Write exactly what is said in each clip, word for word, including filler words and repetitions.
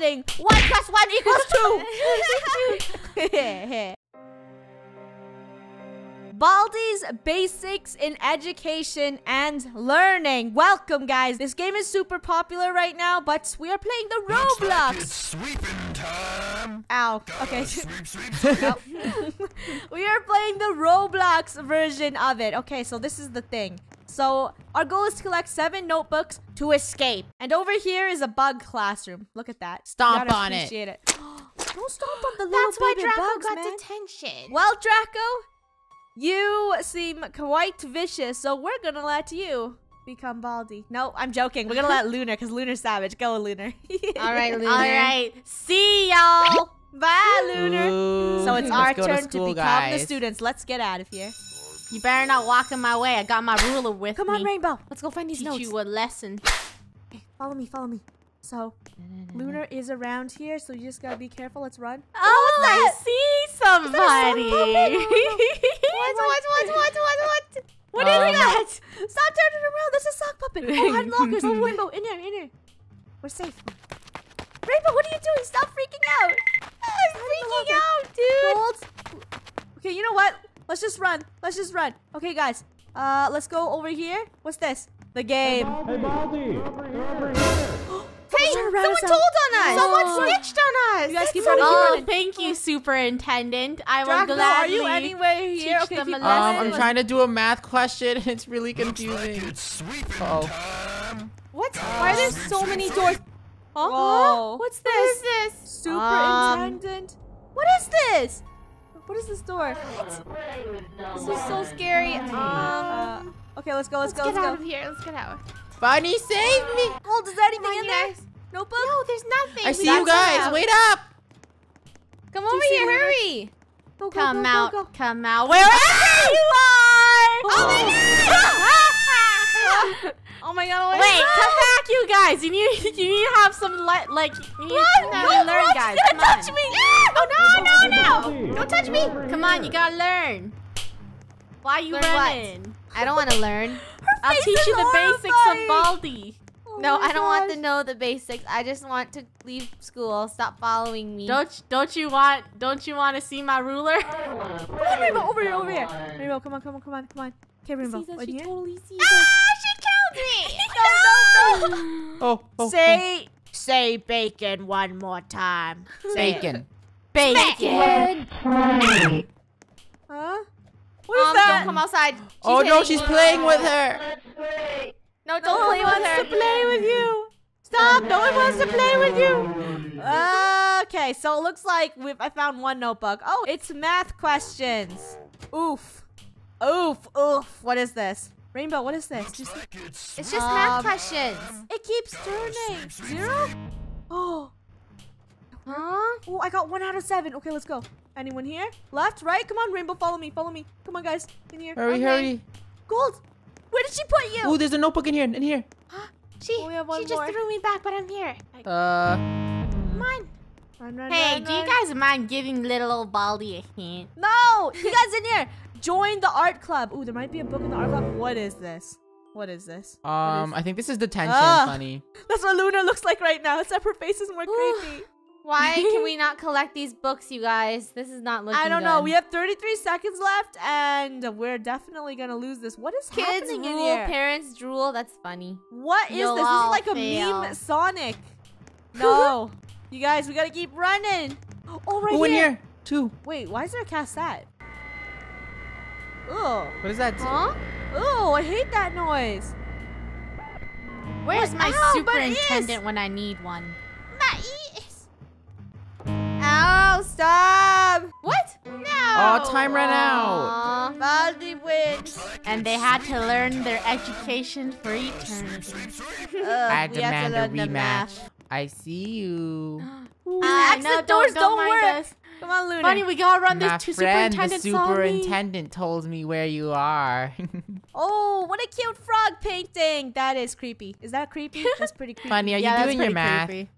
getting one plus one equals two. Baldi's Basics in Education and Learning. Welcome, guys. This game is super popular right now, but we are playing the Roblox. Like it's sweeping time. Ow. Gotta okay. Sweep, sweep, sweep. Nope. We are playing the Roblox version of it. Okay, so this is the thing. So our goal is to collect seven notebooks to escape. And over here is a bug classroom. Look at that. Stomp on it. Appreciate it. Don't stomp on the little That's why Draco bugs, got man. detention. Well, Draco, you seem quite vicious, so we're gonna let you become Baldi. No, I'm joking. We're gonna let Lunar, because Lunar's savage. Go, Lunar. All right, Lunar. All right. See y'all. Bye, Lunar. Ooh, so it's our turn to, school, to become guys. the students. Let's get out of here. You better not walk in my way. I got my ruler with Come me. Come on, Rainbow. Let's go find these Teach notes. Teach you a lesson. Okay, follow me, follow me. So, Lunar is around here, so you just gotta be careful. Let's run. Oh, oh I see somebody. Is that a song puppet? What, what, what, what, what, what? What um, is that? Stop turning around. That's a sock puppet. Oh, unlock. There's a window. In here, in here. We're safe. Rainbow, what are you doing? Stop freaking out. I'm freaking out, dude. Gold. Okay, you know what? Let's just run. Let's just run. Okay, guys. Uh, let's go over here. What's this? The game. Hey, Baldi. Hey, someone told on us. Someone oh. snitched on us. You guys keep running, keep running. Oh, thank you, Superintendent. I Draco, will gladly are you anywhere here? teach okay, them a um, lesson. I'm trying to do a math question. It's really confusing. Like it's oh. What? Why are there so many doors? Huh? Whoa. What's this? What is this? Superintendent? Um, what is this? What is this door? This is so scary. Um. Uh, okay, let's go, let's, let's go, let's go. Let's get out of here. Let's get out. Bunny, save me! Hold, is there anything in there? Notebook? No, there's nothing. I see you guys. Wait up! Come over here, hurry! Come out, come out. Wherever you are! Oh my god! Oh my god! Wait, come back, you guys. You need, you need to have some like, like you need to learn, guys. Come on! Don't touch me! Oh no, no, no! Don't touch me! Come on, you gotta learn. Why are you running? I don't want to learn. I'll teach you the basics of Baldi. Oh no, I don't gosh. want to know the basics. I just want to leave school. Stop following me. Don't don't you want don't you want to see my ruler? Oh, come on, Rainbow, over here, over here. Rainbow, come on, come on, come on, come on. Okay, Rainbow. She, she totally sees us. Ah, she killed me. No, no, no. Oh, oh, say oh. say bacon one more time. Bacon. Bacon. Bacon. Huh? What is um, that? Don't come outside. She's oh hitting. no, she's playing with her. No, don't no play with her. No one wants to play with you. Stop, no one wants to play with you. Uh, okay, so it looks like we've, I found one notebook. Oh, it's math questions. Oof. Oof, oof. What is this? Rainbow, what is this? Just, like it's, it's just um, math questions. It keeps turning. Zero? Oh. Huh? Oh, I got one out of seven. Okay, let's go. Anyone here? Left, right? Come on, Rainbow, follow me, follow me. Come on, guys, in here. Hurry, okay. hurry. Gold, where did she put you? Oh, there's a notebook in here, in here. she oh, we have one she more. just threw me back, but I'm here. Uh. Come on. Run, run, hey, run, do run. you guys mind giving little old Baldi a hint? No, you guys in here. Join the art club. Ooh, there might be a book in the art club. What is this? What is this? Um, is I think this is detention, uh, funny. That's what Luna looks like right now, except her face is more creepy. Why can we not collect these books, you guys? This is not looking I don't good. know. We have thirty-three seconds left, and we're definitely going to lose this. What is Kids happening rule, in here? Parents drool. That's funny. What You'll is this? This is like fail. a meme Sonic. No. You guys, we got to keep running. Oh, right Ooh, here. in here. Two. Wait, why is there a cassette? Ooh. What is that? Huh? Ooh, I hate that noise. Where's what? my Ow, superintendent when I need one? Ow, stop! What? No! Oh, time ran out. Baldi wins. And they had to learn their education for eternity. Ugh, I demand a rematch. I see you. Ooh, uh, no, the doors don't, don't, don't work. Us. Come on, Lunar. Bunny, we gotta run this to superintendent. The superintendent told me where you are. Oh, what a cute frog painting. That is creepy. Is that creepy? That's pretty creepy. Bunny, are you yeah, doing your math? Creepy.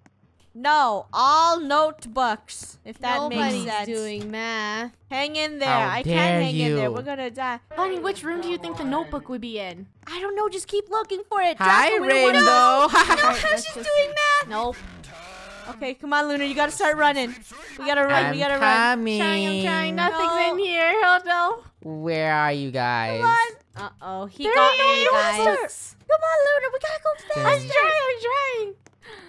No, all notebooks. If that Nobody's makes sense. doing math. Hang in there. How I can't hang you. in there. We're gonna die. Bunny, which room do you think the notebook would be in? I don't know. Just keep looking for it. Hi, Draco, Rainbow. No, no, she's doing math. Nope. Okay, come on, Lunar. You gotta start running. We gotta run. I'm we gotta coming. run. I'm trying. I'm trying. Nothing's no. in here. Oh no. Where are you guys? Come on. Uh oh, he there got me, guys. Come on, Lunar. We gotta go faster. I'm trying. I'm trying.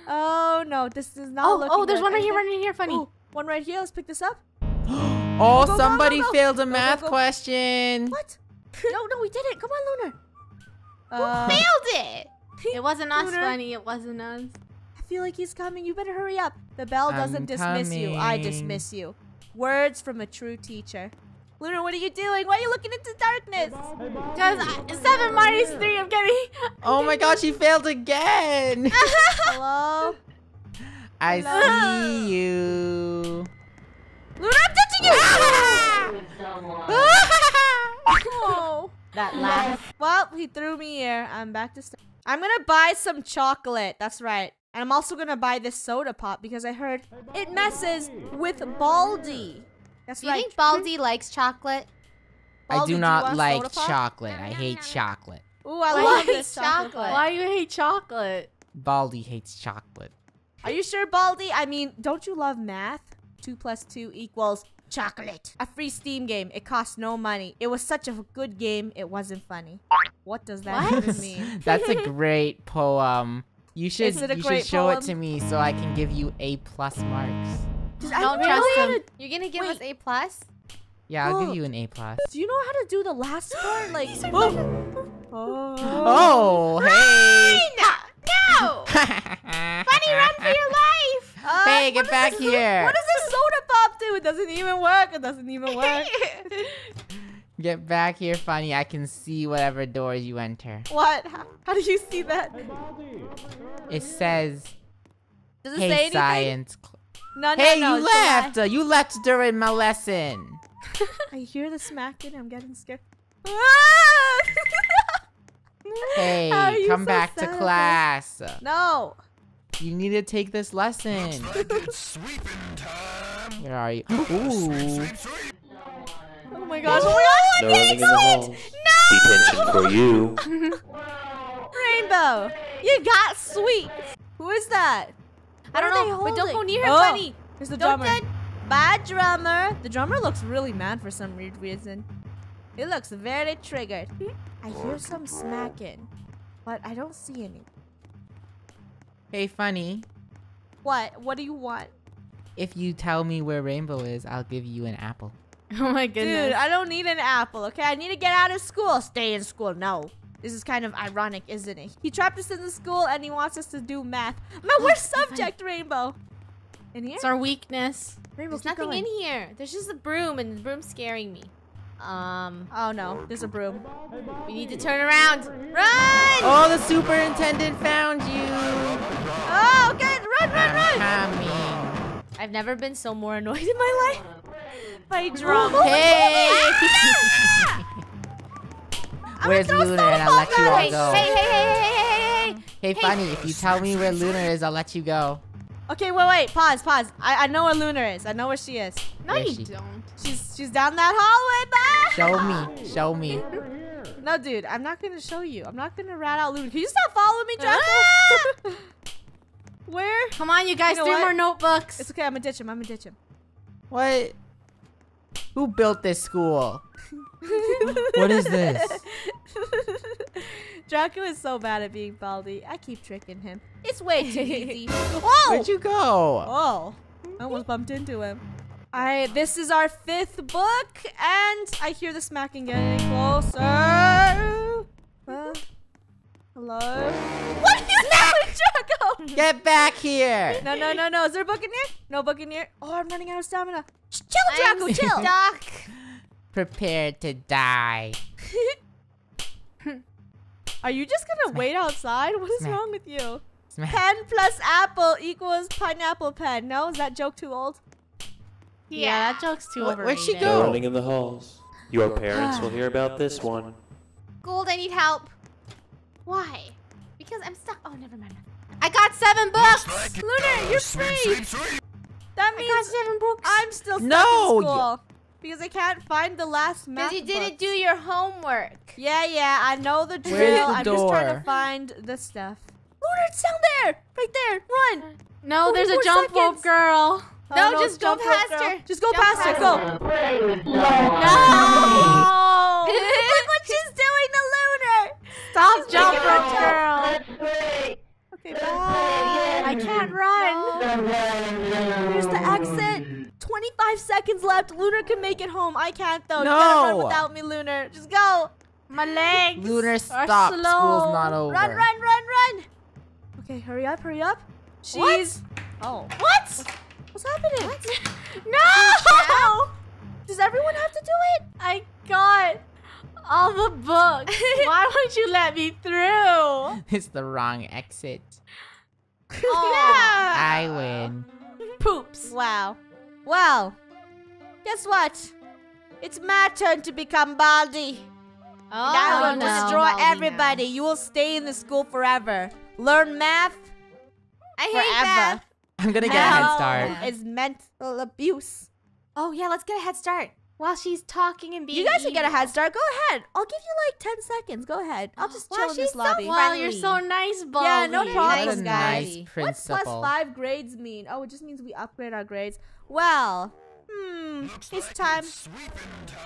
Oh no, this is not oh, looking. Oh, there's good. one right here. One right here. Funny. Ooh, one right here. Let's pick this up. Oh, go, somebody go, go, go. failed a go, math go, go. question. What? No, no, we didn't. Come on, Lunar. Uh, Who failed it? It wasn't us, Lunar. Funny. It wasn't us. I feel like he's coming. You better hurry up. The bell doesn't I'm dismiss coming. you. I dismiss you. Words from a true teacher. Lunar, what are you doing? Why are you looking into darkness? Because seven minus three. I'm getting. Oh my gosh, she failed again. Hello. I Hello. see you. Lunar, I'm touching you. Oh. That laugh. Well, he threw me here. I'm back to start. I'm gonna buy some chocolate. That's right. And I'm also gonna buy this soda pop because I heard it messes with Baldi. That's do you right. think Baldi likes chocolate? Baldi, I do not do like chocolate. I hate chocolate. Ooh, I Why love this chocolate. chocolate. Why do you hate chocolate? Baldi hates chocolate. Are you sure, Baldi? I mean, don't you love math? Two plus two equals chocolate. A free Steam game. It costs no money. It was such a good game. It wasn't funny. What does that what? even mean? That's a great poem. You should, you should show poem? it to me so I can give you A plus marks. I don't don't trust him. To... You're gonna give Wait. us A plus? Yeah, I'll Whoa. give you an A plus. Do you know how to do the last part? Like, oh, oh, oh hey! No, no! Funny, run for your life! Uh, hey, get back this, here! What does this soda pop do? It doesn't even work. It doesn't even work. Get back here, Funny. I can see whatever door you enter. What? How, how do you see that? Hey, it says. Does it hey, say anything? Science. No, no, hey, no, you left! Uh, you left during my lesson. I hear the smacking. I'm getting scared. Hey, come so back to class. No. You need to take this lesson. Looks like it's sweeping time. Where are you? Ooh. Sweep, sweep, sweep. Oh my gosh! Oh my gosh! Excellent! No. Detention for you. Rainbow, you got sweet. Who is that? I don't know, but don't go near him, oh. Funny. There's the drummer. Don't get... Bye, drummer. The drummer looks really mad for some weird reason. He looks very triggered. I hear some smacking, but I don't see any. Hey, Funny. What? What do you want? If you tell me where Rainbow is, I'll give you an apple. Oh my goodness. Dude, I don't need an apple, okay? I need to get out of school. Stay in school, no. This is kind of ironic, isn't it? He trapped us in the school and he wants us to do math. My worst subject, Rainbow. In here? It's our weakness. Rainbow, there's nothing going. in here. There's just a broom and the broom's scaring me. Um. Oh no, there's a broom. We need to turn around. Run! Oh, the superintendent found you. Oh, good. Run, run, run. Coming. I've never been so more annoyed in my life. By drum. Hey! Where's Lunar and I'll let you all go. Hey, hey, hey, hey, hey, hey, hey. Hey, Funny, if you tell me where Lunar is, I'll let you go. Okay, wait, wait, pause, pause. I, I know where Lunar is. I know where she is. No, you don't. She's she's down that hallway, bye. Show me, show me. No, dude, I'm not gonna show you. I'm not gonna rat out Lunar. Can you stop following me, Draco? Where? Come on, you guys, three more notebooks. It's okay, I'm gonna ditch him, I'm gonna ditch him. What? Who built this school? What is this? Draco is so bad at being Baldi. I keep tricking him. It's way too easy. Whoa! Where'd you go? Oh, I almost bumped into him. Alright, this is our fifth book, and I hear the smacking getting closer. Uh, hello? What are you doing, Draco? Get back here! No, no, no, no. Is there a book in here? No book in here. Oh, I'm running out of stamina. Chill, Draco, I'm chill. Doc. Prepared to die. Are you just gonna Smack. wait outside? What is Smack. wrong with you? Smack. Pen plus apple equals pineapple pen. No, is that joke too old? Yeah, yeah that joke's too old. Where'd she go? Running in the halls. Your parents will hear about this one. Gold, I need help. Why? Because I'm stuck. Oh, never mind. I got seven books. Like Lunar, you're free. Sweet, sweet, sweet. That means I got seven books. I'm still stuck no, in school. Yeah. Because I can't find the last map. Because you didn't do your homework. Yeah, yeah, I know the drill. The I'm door? just trying to find the stuff. Lunar, oh, it's down there! Right there, run! No, there's a jump rope, girl. No, just go past her. Just go past her, go. No! Look what she's doing to Lunar! Stop jump rope, girl. Okay, bye. I can't run. Here's the exit. twenty-five seconds left. Lunar can make it home. I can't, though. No. You gotta run without me, Lunar. Just go. My legs. Lunar, stop. Slow. School's not over. Run, run, run, run. Okay, hurry up, hurry up. She's. What? Oh. What? What's happening? What? No! Does everyone have to do it? I got all the books. Why won't you let me through? It's the wrong exit. Oh. Yeah. I win. Poops. Wow. Well, guess what? It's my turn to become Baldi. Oh, and I will no. destroy Baldi everybody. Now. You will stay in the school forever. Learn math. I hate forever. Math. I'm gonna get Ow. a head start. Yeah. It's mental abuse. Oh yeah, let's get a head start. While she's talking and being You guys evil. should get a head start. Go ahead. I'll give you like ten seconds. Go ahead. I'll just chill wow, in this lobby. So wow, you're so nice, Baldi. Yeah, no problem, nice guys. What's plus five grades mean? Oh, it just means we upgrade our grades. Well, hmm, Looks it's like time it's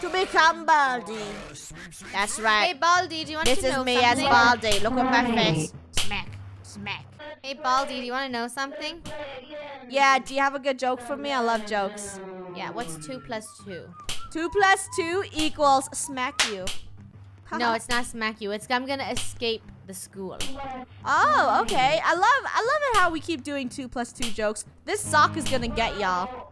to become Baldi. Uh, sweep, sweep, That's right. Hey, Baldi, do you want this to know something? This is me as Baldi. Look at my face. Smack, smack. Hey, Baldi, do you want to know something? Yeah, do you have a good joke for me? I love jokes. Yeah, what's two plus two? Two plus two equals smack you. Huh. No, it's not smack you. It's I'm going to escape the school. Oh, okay. I love I love it how we keep doing two plus two jokes. This sock is going to get y'all.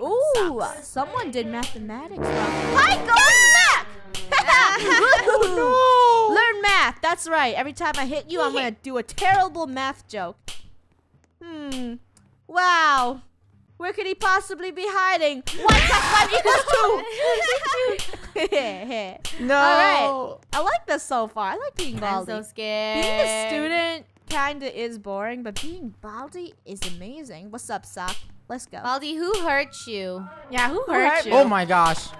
Ooh, Socks. someone did mathematics wrong. Hi, go smack! Oh, no. Learn math. That's right. Every time I hit you, I'm going to do a terrible math joke. Hmm. Wow. Where could he possibly be hiding? One plus one equals two. No. All right. I like this so far. I like being Baldi. I'm so scared. Being a student kind of is boring, but being Baldi is amazing. What's up, Sock? Let's go. Baldi, who hurt you? Yeah, who, who hurt, hurt you? Oh, my gosh.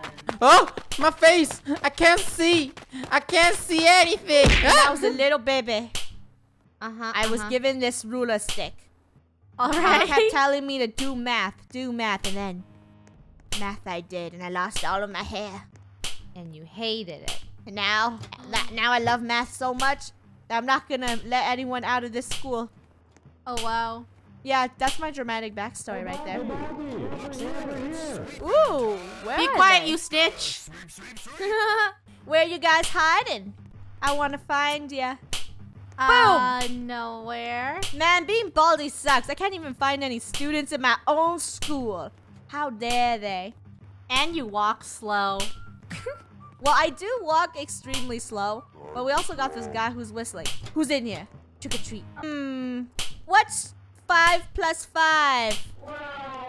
Oh, my face. I can't see. I can't see anything. I was a little baby. Uh-huh. I uh-huh. was given this ruler stick. All right. It kept telling me to do math, do math, and then math I did, and I lost all of my hair. And you hated it. And now, now I love math so much that I'm not gonna let anyone out of this school. Oh, wow. Yeah, that's my dramatic backstory right there. Ooh, where Be quiet, they? you snitch. Where are you guys hiding? I wanna find ya. Boom! Uh, nowhere. Man, being Baldi sucks. I can't even find any students in my own school. How dare they? And you walk slow. Well, I do walk extremely slow, but we also got this guy who's whistling. Who's in here? Trick or treat. Hmm. What's five plus five?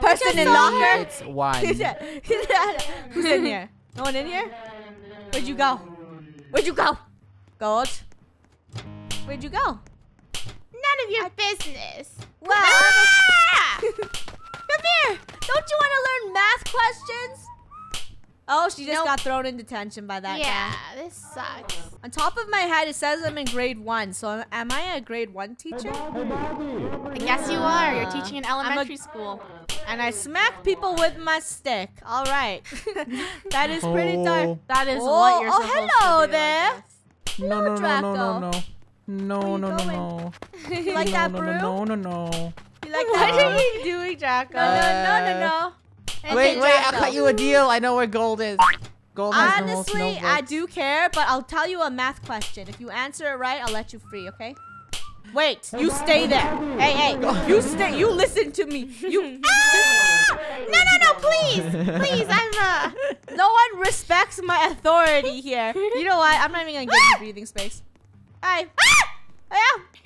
Person in locker? It's one. Who's in here? No one in here? Where'd you go? Where'd you go? Gold? Where'd you go? None of your I business. Wow. Ah! Come here. Don't you want to learn math questions? Oh, she just nope. got thrown in detention by that yeah, guy. Yeah, this sucks. On top of my head, it says I'm in grade one. So am I a grade one teacher? I guess you are. You're teaching in elementary a, school. And I smack people with my stick. All right. That is pretty dark. Oh. That is oh, what you're oh, supposed to do. Oh, hello there. Hello, no, no, Draco. No, no, no, no. No no, no, no, no, you like no, that, no, no, no, no, no. You like what that? What are you doing, Draco? Uh, no, no, no, no, no. Wait, wait, Draco. I'll cut you a deal. I know where Gold is. Gold has Honestly, no I do care, but I'll tell you a math question. If you answer it right, I'll let you free, okay? Wait, you stay there. Hey, hey, you stay. You listen to me. You. Ah! No, no, no, please. Please, I'm uh... No one respects my authority here. You know what? I'm not even going to give you breathing space. Hi. Ah!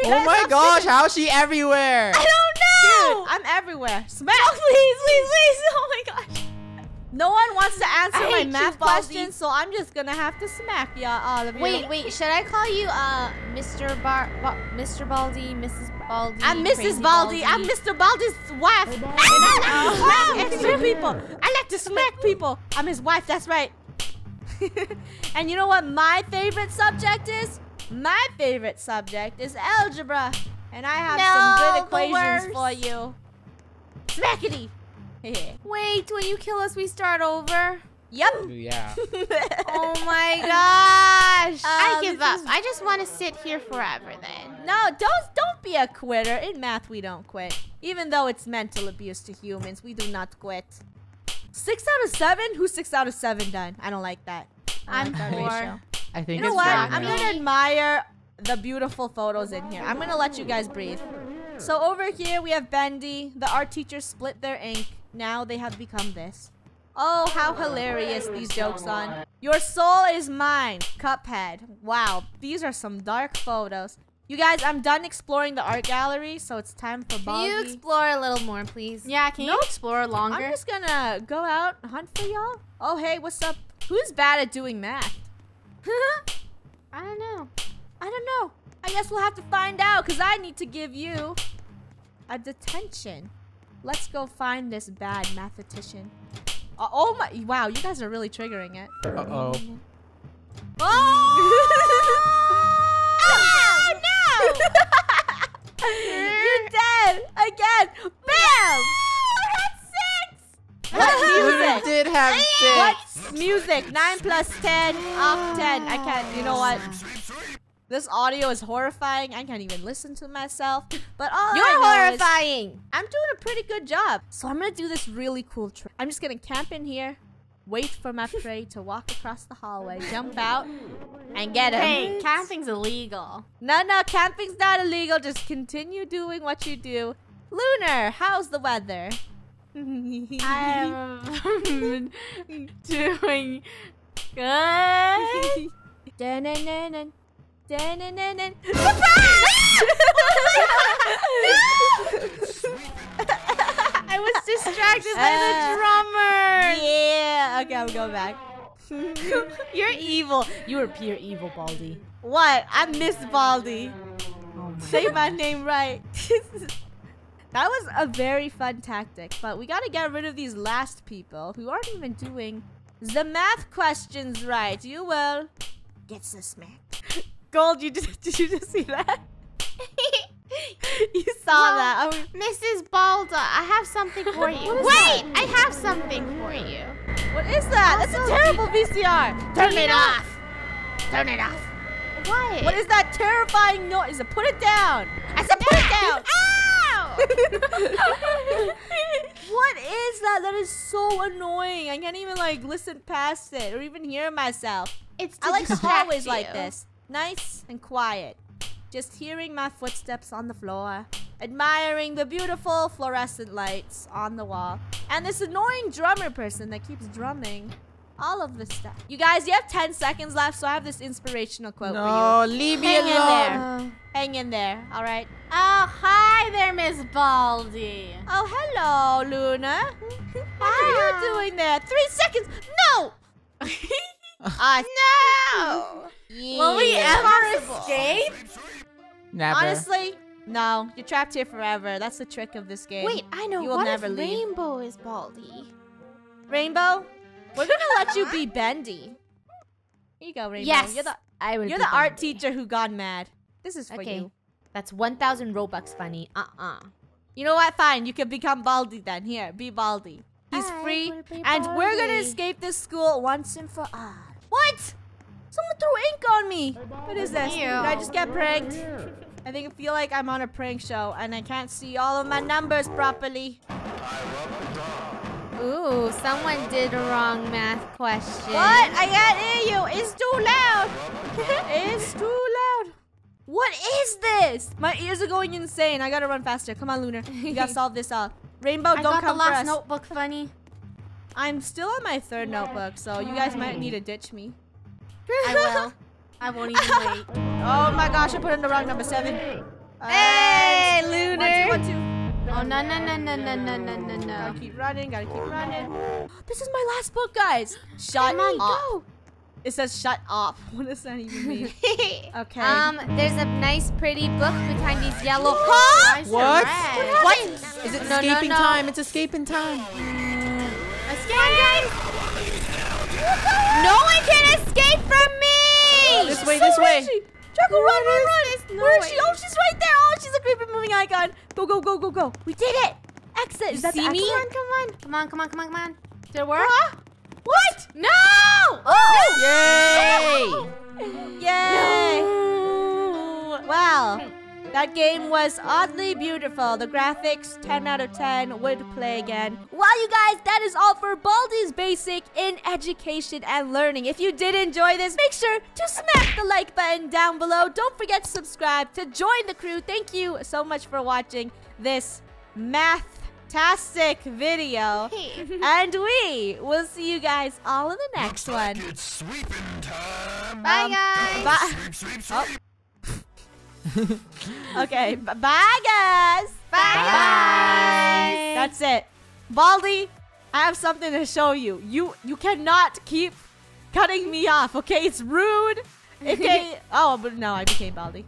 Oh my gosh, how is she everywhere? I don't know. Dude, I'm everywhere. Smack. Oh, please, please, please. Oh my gosh. No one wants to answer I my math you, questions, so I'm just going to have to smack y'all all of you. Wait, wait. Should I call you uh, Mister Bar ba Mister Baldi, Missus Baldi? I'm Missus Baldi. Baldi. I'm Mister Baldi's wife. And I like to smack people. I like to smack people. I'm his wife. That's right. And you know what my favorite subject is? My favorite subject is algebra, and I have no, some good equations for you. Smackity! Wait, when you kill us, we start over? Yep. Yeah. Oh my gosh. Um, I give up. I just want to sit here forever then. No, don't don't be a quitter. In math, we don't quit. Even though it's mental abuse to humans, we do not quit. Six out of seven? Who's six out of seven done? I don't like that. I don't I'm like that ratio. I think you know it's what? I'm going to admire the beautiful photos in here. I'm going to let you guys breathe. So over here, we have Bendy. The art teachers split their ink. Now they have become this. Oh, how hilarious these jokes on. Your soul is mine, Cuphead. Wow, these are some dark photos. You guys, I'm done exploring the art gallery, so it's time for Baldi. Can you explore a little more, please? Yeah, can nope. you explore longer? I'm just gonna go out and hunt for y'all. Oh, hey, what's up? Who's bad at doing math? I don't know. I don't know. I guess we'll have to find out, because I need to give you a detention. Let's go find this bad mathematician. Uh, oh my, wow, you guys are really triggering it. Uh-oh. Oh! Oh, no! You're dead again. Bam! I had six! What music? You did have six. What music? Nine plus ten, off ten. I can't, you know what? This audio is horrifying. I can't even listen to myself. But all You're I know horrifying. Is I'm doing a pretty good job. So I'm gonna do this really cool trick. I'm just gonna camp in here, wait for my prey to walk across the hallway, jump out, and get him. Hey, camping's illegal. No, no, camping's not illegal. Just continue doing what you do. Lunar, how's the weather? I'm doing good. Dun, dun, dun, dun. Dun, dun, dun, dun. I was distracted uh, by the drummer. Yeah. Okay, I'm going back. You're evil. You are pure evil, Baldi. What? I miss Baldi. Oh my Say God. my name right. That was a very fun tactic, but we gotta get rid of these last people who aren't even doing the math questions right. You will get so smacked. Gold, you did, did you just see that? You saw well, that. Oh. Missus Balda, I have something for you. Wait, that? I have something for you. What is that? Also, that's a terrible V C R. Turn it off. Turn it off. What? What is that terrifying noise? Put it down. I said put it down. Ow! What is that? That is so annoying. I can't even like listen past it or even hear myself. It's I like the hallways you. like this. Nice and quiet. Just hearing my footsteps on the floor, admiring the beautiful fluorescent lights on the wall, and this annoying drummer person that keeps drumming all of this stuff. You guys, you have ten seconds left, so I have this inspirational quote no, for you. No, leave Hang me alone. In there. Hang in there, all right? Oh, hi there, Miss Baldi. Oh, hello, Luna. What are you doing there? Three seconds. No! Uh, no! Yeah. Will we ever escape? Never. Honestly, no. You're trapped here forever. That's the trick of this game. Wait, I know. You will what never if leave. Rainbow is Baldi? Rainbow, we're gonna let you be Bendy. Here you go, Rainbow. Yes, you're the, I would You're the Bendy. art teacher who got mad. This is for okay. you. That's one thousand Robux, Funneh. Uh-uh. You know what? Fine. You can become Baldi then. Here, be Baldi. He's Hi, free, and Baldi. we're gonna escape this school once and for all. What? Someone threw ink on me. What is this? Ew. Did I just get pranked? I think I feel like I'm on a prank show and I can't see all of my numbers properly. Ooh, someone did a wrong math question. What? I can't hear you. It's too loud. It's too loud. What is this? My ears are going insane. I gotta run faster. Come on, Lunar. You gotta solve this up. Rainbow, I don't come for us. I got the last notebook, Funneh. I'm still on my third yeah. notebook, so you guys might need to ditch me. I will. I won't even wait. Oh my gosh, I put in the wrong number seven. Hey, and Lunar! One, two, one, two. Oh, no, no, no, no, no, no, no, no, no. Gotta keep running, gotta keep running. This is my last book, guys. Shut Come on, up. Go. It says shut up. What does that even mean? Okay. Um, there's a nice, pretty book behind these yellow. Huh? What? What? What? Is it no, escaping no, no. time? It's escaping time. Escape! No one can escape from me! This way, this way. Draco, run, run, run! run. No, Where is she? Oh, she's right there! Oh, she's a creepy moving icon! Go, go, go, go, go! We did it! Exit! Is that the exit? Come on, come on, come on, come on, come on! Did it work? Huh? What? No! Oh! Yay! Yay! No. Wow, that game was oddly beautiful. The graphics, ten out of ten. Would play again. Well, you guys, that is all for Baldi's Basic in Education and Learning. If you did enjoy this, make sure to smack the like button down below. Don't forget to subscribe to join the crew. Thank you so much for watching this math-tastic video. And we will see you guys all in the next Looks one. Like it's sweeping time. Bye, um, guys. Bye. Sweep, sweep, sweep. Oh. Okay, bye guys. Bye, bye guys. That's it. Baldi, I have something to show you. You you cannot keep cutting me off, okay? It's rude. Okay. Oh, but no, I became Baldi.